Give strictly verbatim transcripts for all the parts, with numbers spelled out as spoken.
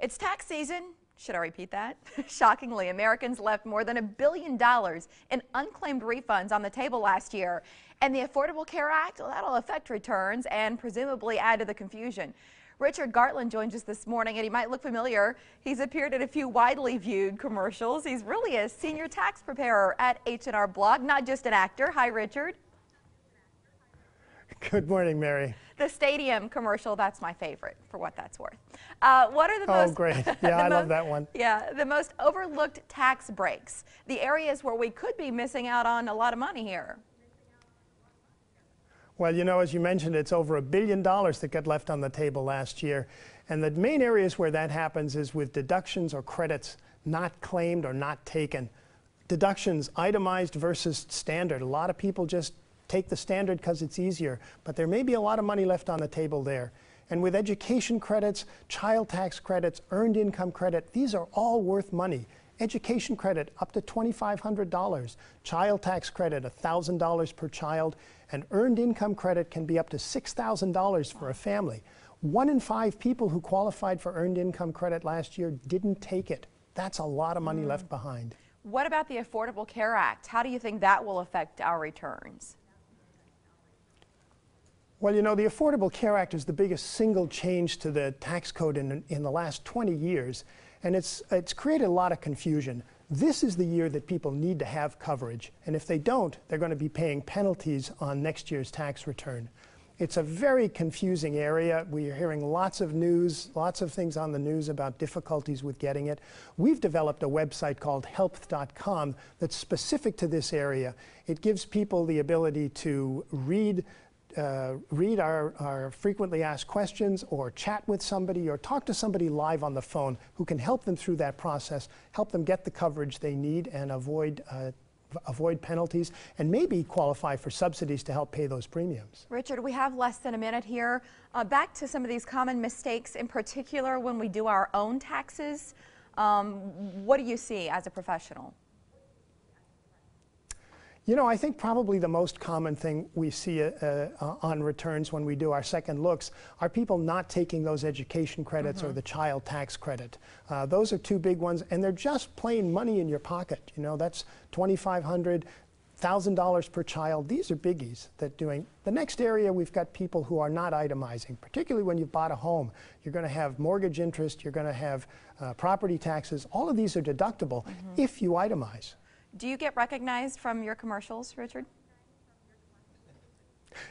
It's tax season. Should I repeat that? Shockingly, Americans left more than a billion dollars in unclaimed refunds on the table last year. And the Affordable Care Act, well, that'll affect returns and presumably add to the confusion. Richard Gartland joins us this morning, and he might look familiar. He's appeared in a few widely viewed commercials. He's really a senior tax preparer at H and R Block, not just an actor. Hi, Richard. Good morning, Mary. The stadium commercial, that's my favorite, for what that's worth. Uh, what are the oh, most... Oh, great. Yeah, I most, love that one. Yeah, the most overlooked tax breaks, the areas where we could be missing out on a lot of money here. Well, you know, as you mentioned, it's over a billion dollars that got left on the table last year. And the main areas where that happens is with deductions or credits not claimed or not taken. Deductions, itemized versus standard. A lot of people just take the standard because it's easier, but there may be a lot of money left on the table there. And with education credits, child tax credits, earned income credit, these are all worth money. Education credit up to twenty-five hundred dollars, child tax credit one thousand dollars per child, and earned income credit can be up to six thousand dollars for a family. One in five people who qualified for earned income credit last year didn't take it. That's a lot of money mm. left behind. What about the Affordable Care Act? How do you think that will affect our returns? Well, you know, the Affordable Care Act is the biggest single change to the tax code in, in the last twenty years. And it's, it's created a lot of confusion. This is the year that people need to have coverage. And if they don't, they're going to be paying penalties on next year's tax return. It's a very confusing area. We are hearing lots of news, lots of things on the news about difficulties with getting it. We've developed a website called help dot com that's specific to this area. It gives people the ability to read Uh, read our, our frequently asked questions, or chat with somebody, or talk to somebody live on the phone who can help them through that process, help them get the coverage they need and avoid, uh, avoid penalties, and maybe qualify for subsidies to help pay those premiums. Richard, we have less than a minute here. Uh, back to some of these common mistakes, in particular when we do our own taxes. Um, what do you see as a professional? You know, I think probably the most common thing we see uh, uh, on returns when we do our second looks are people not taking those education credits mm-hmm. or the child tax credit. Uh, those are two big ones, and they're just plain money in your pocket. You know, that's twenty-five hundred dollars, one thousand dollars per child. These are biggies that doing. The next area, we've got people who are not itemizing, particularly when you've bought a home. You're going to have mortgage interest, you're going to have uh, property taxes. All of these are deductible mm-hmm. if you itemize. Do you get recognized from your commercials, Richard?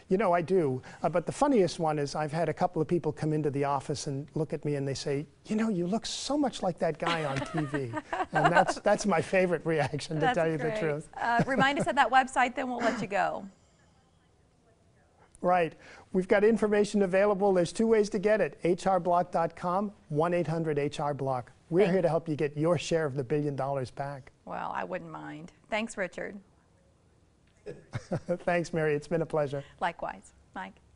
You know, I do. Uh, but the funniest one is I've had a couple of people come into the office and look at me and they say, you know, you look so much like that guy on T V. And that's, that's my favorite reaction, to that's tell you great. the truth. Uh, remind us of that website, then we'll let you go. Right. We've got information available. There's two ways to get it, H R block dot com, one eight hundred H R block. We're Thank here to help you get your share of the billion dollars back. Well, I wouldn't mind. Thanks, Richard. Thanks, Mary. It's been a pleasure. Likewise. Mike.